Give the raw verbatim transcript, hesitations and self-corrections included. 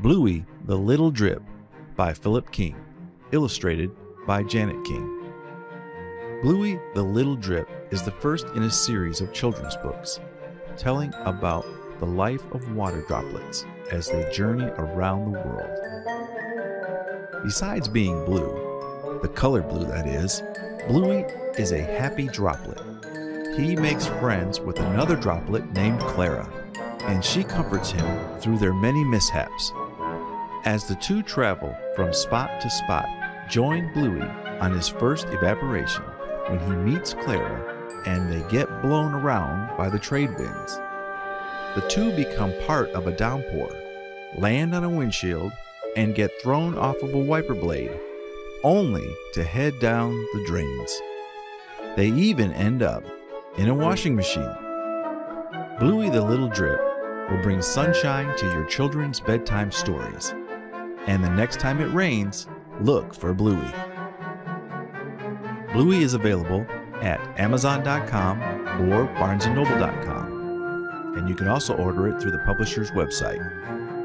Bluey the Little Drip by Philip King, illustrated by Janet King. Bluey the Little Drip is the first in a series of children's books telling about the life of water droplets as they journey around the world. Besides being blue, the color blue that is, Bluey is a happy droplet. He makes friends with another droplet named Clara, and she comforts him through their many mishaps. As the two travel from spot to spot, join Bluey on his first evaporation when he meets Clara and they get blown around by the trade winds. The two become part of a downpour, land on a windshield, and get thrown off of a wiper blade, only to head down the drains. They even end up in a washing machine. Bluey the Little Drip will bring sunshine to your children's bedtime stories. And the next time it rains, look for Bluey. Bluey is available at Amazon dot com or Barnes and Noble dot com, and you can also order it through the publisher's website.